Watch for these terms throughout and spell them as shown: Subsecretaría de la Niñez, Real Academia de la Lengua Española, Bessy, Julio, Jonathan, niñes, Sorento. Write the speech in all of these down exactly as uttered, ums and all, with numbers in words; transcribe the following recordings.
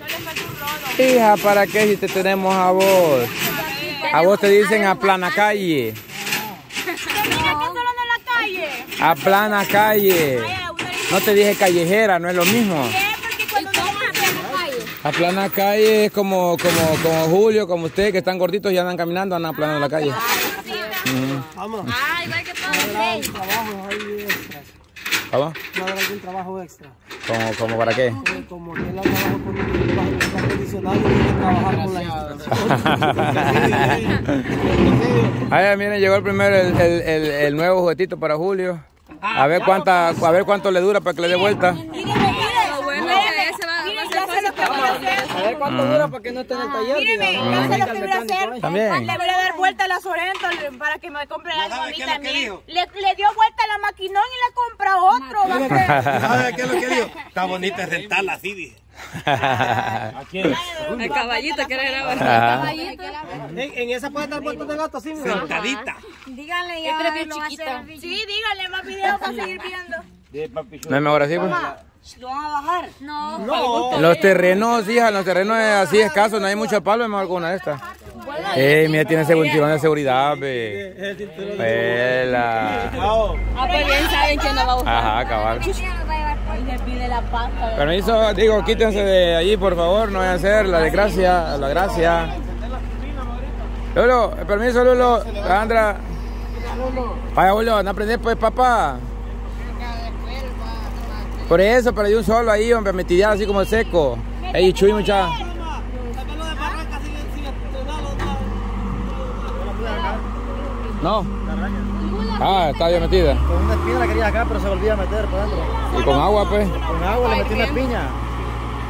No le falta un rodo. Hija, ¿para qué si te tenemos a vos? A vos te dicen a plana calle. A plana calle. No te dije callejera, no es lo mismo. A plana calle es como, como, como Julio, como ustedes que están gorditos y andan caminando, andan aplanando la calle. Vamos. Ah, igual que todos. ¿Cómo? No habrá algún trabajo extra. ¿Cómo, ¿Cómo para qué? Como que él ha trabajado con un trabajo condicionado y tiene que trabajar con la institución. Ay, miren, llegó el primero, el, el, el, el nuevo juguetito para Julio. A ver, cuánta, a ver cuánto le dura para que le dé vuelta. A ver cuánto dura para que no esté en el taller. Míreme, yo sé lo que voy a hacer. También. Le voy a dar vuelta a la Sorento para que me compre algo a mí también. Le, le dio vuelta a la maquinón y le compra otro. ¿Sabes qué es lo que digo? Está bonita rentarla así, dije. ¿A quién? El caballito que era la caballito. En esa puede dar vueltas de gato así, mira. Sentadita. Díganle ya. Sí, díganle más videos para seguir viendo. No es mejor así, pues. ¿Lo van a bajar? No. no. Los terrenos, hija, los terrenos así escasos, no hay mucha palma, es mejor alguna de estas. Eh, mira, tiene cinturón de seguridad, ve. Vela. Ah, pues bien saben que no va a buscar. Ajá, cabal. Permiso, digo, quítense de allí, por favor, no vayan a hacer la desgracia, la gracia. Lulo, permiso, Lulo, Sandra. Vaya, Lulo, no aprendes pues, papá. Por eso, pero hay un solo ahí, hombre, metidado así como seco. Ey, Chuy, mucha. No. Ah, está bien metida. Con una espina la quería acá, pero se volvía a meter para adentro. ¿Y con agua, pues? Con agua le metí una piña.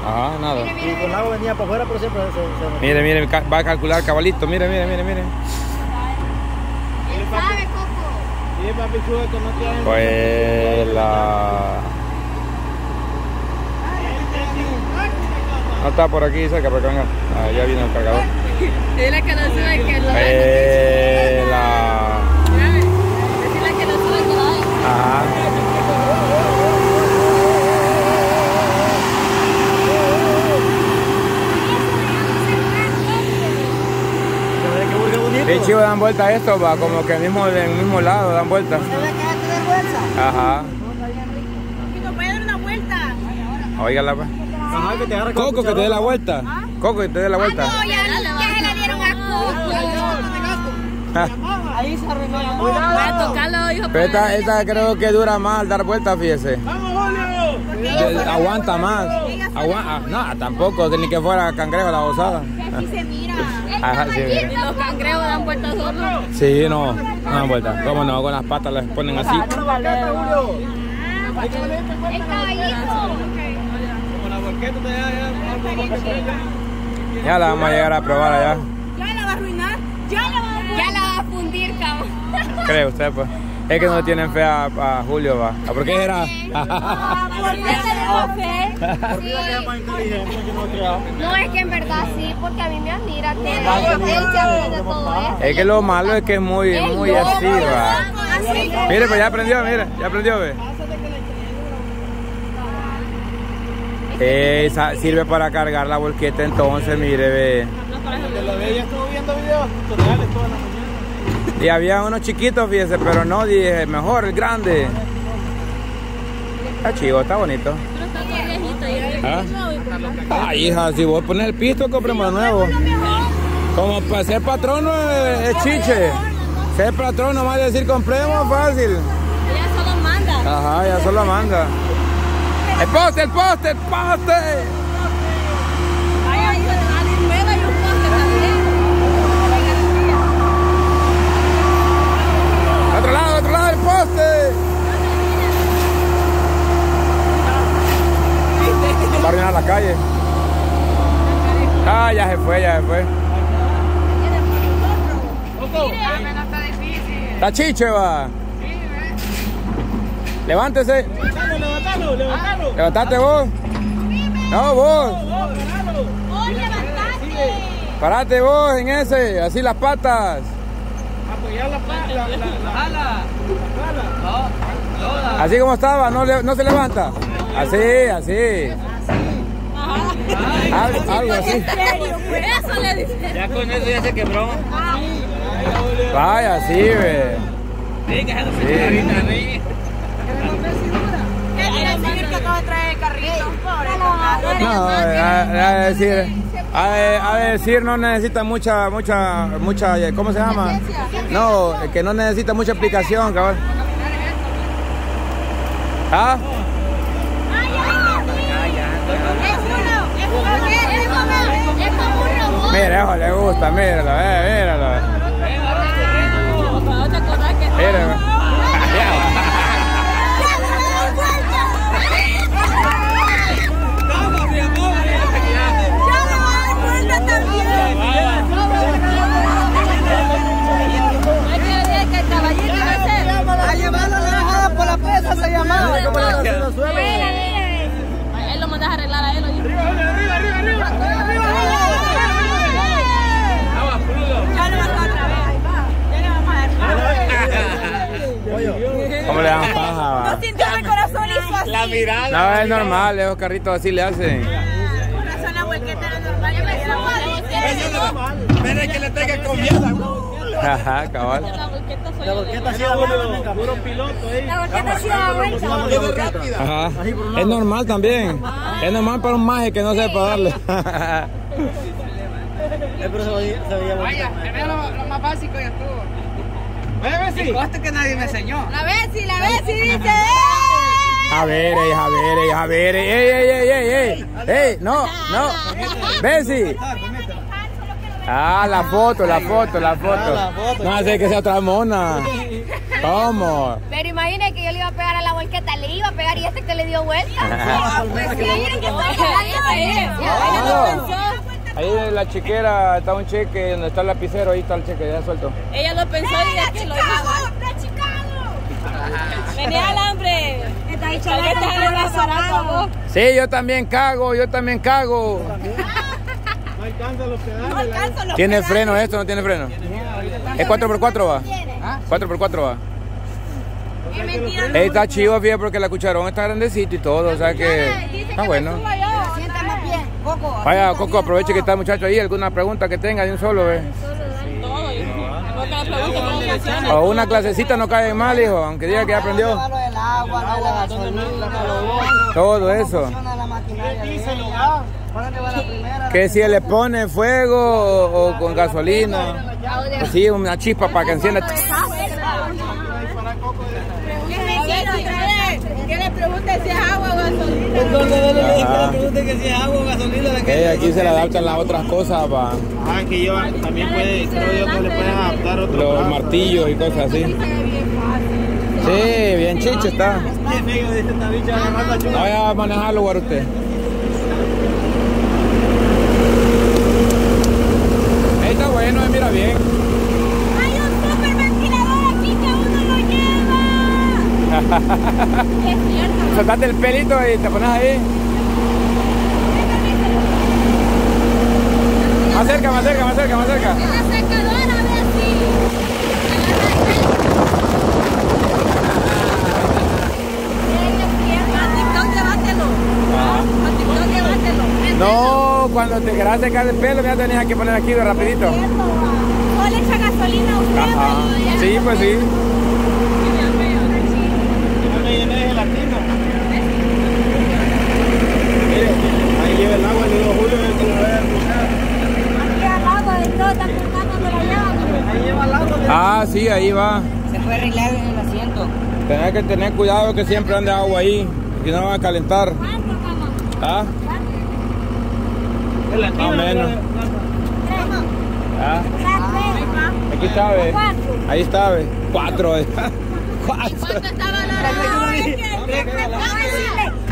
Ajá, nada. Y con agua venía para afuera, pero siempre se, se metía. Mire, mire, va a calcular cabalito. Mire, mire, mire, mire. ¿Quién sabe, Coco? Sí, papi, sube que no tiene. Pues la... No está por aquí cerca, pero venga. Ah, ya viene el cargador. Dile que no sube que lo hay. La... Dile que no sube que lo hay. Ajá. Qué chivo dan vuelta esto, va, como que mismo del mismo lado dan vuelta. Ajá. Y nos puede dar una vuelta. Oígala, pues. Ajá, que te Coco, que te dé la vuelta. ¿Ah? Coco, que te dé la vuelta. Ah, no, ya, ya se la dieron a Coco. Ahí se arruinó. A tocarlo, hijo. Pero esta, esta creo que dura más al dar vuelta, fíjese. ¡Vamos, Julio! Aguanta más. Aguanta, no, tampoco, ni que fuera cangrejo la osada. Aquí se mira. Ajá, sí, mira. Los cangrejos dan vueltas solos. Sí, no, no dan vueltas. Cómo no, con las patas las ponen así. El caballito. Ya la vamos a llegar a probar allá. Ya la va a arruinar. Ya la va a, ya la va a fundir, cabrón. Cree usted, pues. Es que no tienen fe a, a Julio, va. ¿A por qué era? ¿Por qué tenemos fe? No, es que en verdad sí, porque a mí me admira. Es que lo malo es que es muy, muy así, va. Mire, pues ya aprendió, mire. Ya aprendió, ve. Eh, sirve para cargar la volqueta entonces, mire, ve. Ya estuvo viendo videos tutoriales toda la mañana. Y había unos chiquitos, fíjese, pero no, dije, mejor el grande. Está chido, está bonito. ¿Ah? Ah, hija, si vos pones el pisto, compremos nuevo. Como para ser patrono es chiche. Ser patrono más decir compremos fácil. Ella solo manda. Ajá, ella solo manda. El poste, el poste, el poste. Ay, ay, al medio hay un poste también. Otro lado, otro lado, el poste. Va a arruinar la calle. Ah, ya se fue, ya se fue. Está chiche, va. Levántese. Levantalo, levantalo. ¿Levantaste vos? No, vos. Vos levantaste. Parate vos en ese, así las patas. Apoyar la pala. La pala. Así como estaba, no, no se levanta. Así, así. Así. Ay, algo, no, algo así. Serio, pues. Eso le dije. Ya con eso ya se quebró. Ay. Ay, vaya, sí, ve. Sí, que se lo pide ahorita, rey. ¿Queremos ver si dura? ¿Qué quiere decir que acabo de traer el carrito? Pobre. No, a decir... A, a decir, no necesita mucha, mucha, mucha, ¿cómo se llama? No, que no necesita mucha aplicación, cabrón. ¿Ah? Mira, eso le gusta, míralo, eh, míralo. Míralo. ¿Cómo le dan paja? No sintió el corazón hizo así. La mirada. No, es normal, esos carritos así le hacen. El corazón a vuelqueta era normal. Eso es normal. Mira que le tenga confianza. Ajá, cabal. La volqueta hacía vuelta. Puro piloto, eh. La volqueta hacía vuelta. Es normal también. Es normal para un maje que no sepa darle. Pero se veía bueno. Vaya, vea lo más básico ya estuvo. Ve, Bessy. Costo que nadie me enseñó. La Bessy, la Bessy dice. ¡Ey! A ver, ey, a ver, ey, a ver, ey, ey, ey, ey, ey, ey, no, no, Bessy. Ah, la foto, la foto, la foto. No hace que sea otra mona. ¿Cómo? Pero imagínate que yo le iba a pegar a la volqueta, le iba a pegar y este que le dio vuelta. Ah, pues sí, miren que está cagando. Ahí en la chiquera está un cheque, donde está el lapicero, ahí está el cheque, ya suelto. Ella lo pensó y ya que lo hizo. ¡Está chicado! ¡Venía al hambre! Está ahí chaval. Sí, yo también cago, yo también cago. No alcanza los pedales. No alcanza los pedales. ¿Tiene freno esto no tiene freno? ¿Es cuatro por cuatro va? cuatro por cuatro va. Está chido, fíjate, porque la cucharón está grandecito y todo, o sea que está bueno. Coco, vaya, Coco, aproveche que está el muchacho ahí. ¿Alguna pregunta que tenga de un solo? ¿Eh? O una clasecita no cae mal, hijo, aunque diga que ya aprendió. Todo eso. Que si le pone fuego o con gasolina. Sí, una chispa para que encienda. ¿Qué le pregunta si es agua o gasolina? Entonces, le pregunta que si es agua o gasolina. Aquí se le adaptan las otras cosas. Pa. Ah, que yo también puede, creo yo que le pueden adaptar otros. Los martillos y cosas así. Sí, bien chicho está. No vaya a manejar el lugar usted. Ahí está bueno, mira bien. Soltaste el pelito y te pones ahí. Más cerca, más cerca, más cerca, más cerca. La secadora, a ver si. No, cuando te querás secar el pelo, ya tenés que poner aquí de rapidito. ¿O le echa gasolina a usted? Sí, pues sí. Ahí lleva el agua, el niño Julio es el que lo va a arruinar. Aquí al agua, de todo, está cortando la llave. Ahí lleva el agua. Ah, sí, ahí va. Se puede arreglar en el asiento. Tenés que tener cuidado que siempre ande agua ahí, que no va a calentar. ¿Cuánto, cama? ¿Ah? ¿Cuánto? Más o menos. ¿Tres? ¿Ah? Aquí está, ve. Ahí está, ve. Cuatro, ve. ¿Cuánto estaba la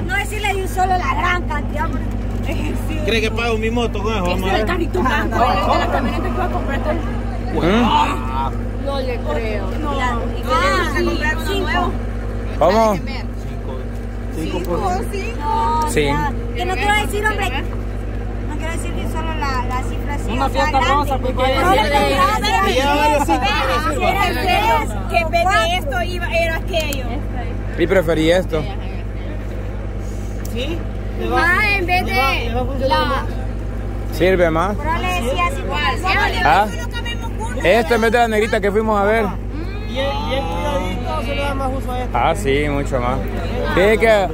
no decirle de un solo la gran cantidad? ¿Cree que pago mi moto con eso? Es el carrito blanco, de la camioneta que va a comprar. No le creo. ¿Cinco? ¿Cómo? Cinco. Cinco, cinco. Sí. Que no quiero decir, hombre. No quiero decir que solo la cifra así. Una fiesta rosa, porque que en vez de esto iba, era aquello. Y preferí esto. ¿Sí? Más en vez de la... ¿Sirve más? Pero le decía así igual. ¿Ah? Esto en vez de la negrita que fuimos a ver. Y el cuidadito se le da más uso a esto. Ah, sí, mucho más. Fíjate que...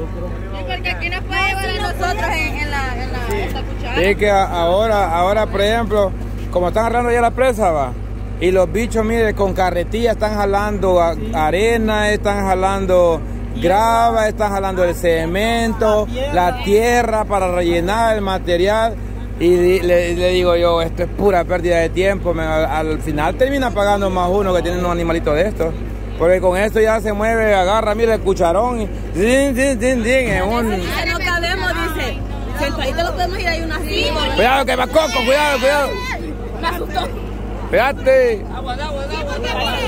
porque aquí nos puede llevar a nosotros en la cuchara. Fíjate que ahora, ahora por ejemplo, como están agarrando ya la presa, va. Y los bichos, mire, con carretilla están jalando a, sí. arena, están jalando grava, están jalando el cemento, la tierra para rellenar el material. Y le, le digo yo, esto es pura pérdida de tiempo. Man. Al, al final termina pagando más uno que tiene unos animalitos de estos. Porque con esto ya se mueve, agarra, mire, el cucharón. Y din, din, din, din, es un... Ya no cabemos, dice. Sentadito lo podemos ir ahí unas rimas. Cuidado que va coco, cuidado, cuidado. Me asustó. Espérate. Aguanta, aguanta, aguanta.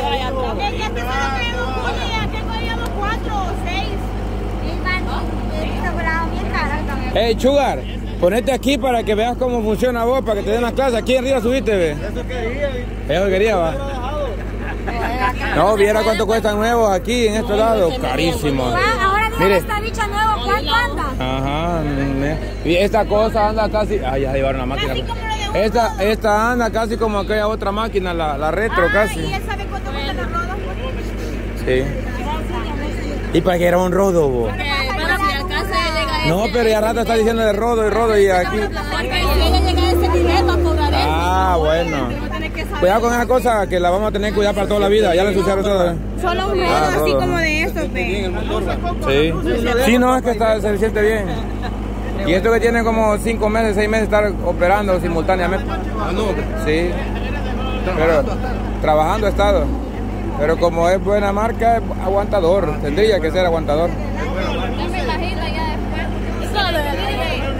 Hey, Chugar, ponete aquí para que veas cómo funciona vos, para que te den las clases. Aquí arriba subiste, ve. Eso quería, ve. Eso quería, va. No, viera cuánto cuestan nuevos aquí, en estos lados. Carísimos. Ahora mira esta bicha nueva, ¿cuánto anda? Ajá. Y esta cosa anda casi... Ay, ya llevaron la máquina. Esta, esta anda casi como aquella otra máquina, la, la retro ah, casi. ¿Y él sabe cuánto cuesta la rodo? Sí. ¿Y para qué era un rodo, vos? Porque, bueno, si alcanza llega no, pero ya rato está diciendo de rodo y rodo y aquí. Porque si ella llega ese dinero a cobrar eso. Ah, bueno. Cuidado con esa cosa que la vamos a tener que cuidar para toda la vida. Ya la ensuciaron todas. ¿Eh? Solo un rodo ah, así rodo. Como de estos, ¿ve? Sí. Sí, no, es que está, se siente bien. Y esto que tiene como cinco meses, seis meses estar operando simultáneamente. Sí. Pero trabajando ha estado. Pero como es buena marca, es aguantador. Tendría que ser aguantador.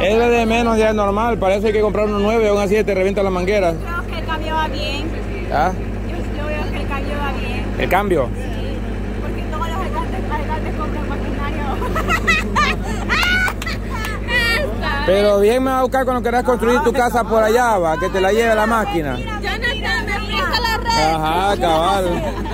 Es lo de menos ya es normal. Parece que comprar uno nueve, aún así te revienta la manguera. Yo creo que el cambio va bien. ¿Ah? Yo creo que el cambio va bien. ¿El cambio? Sí. Porque todos los alcaldes compran maquinario. Pero bien me va a buscar cuando querás construir tu casa por allá, va, que te la lleve la máquina. Jonathan, me presta la red. Ajá, cabal.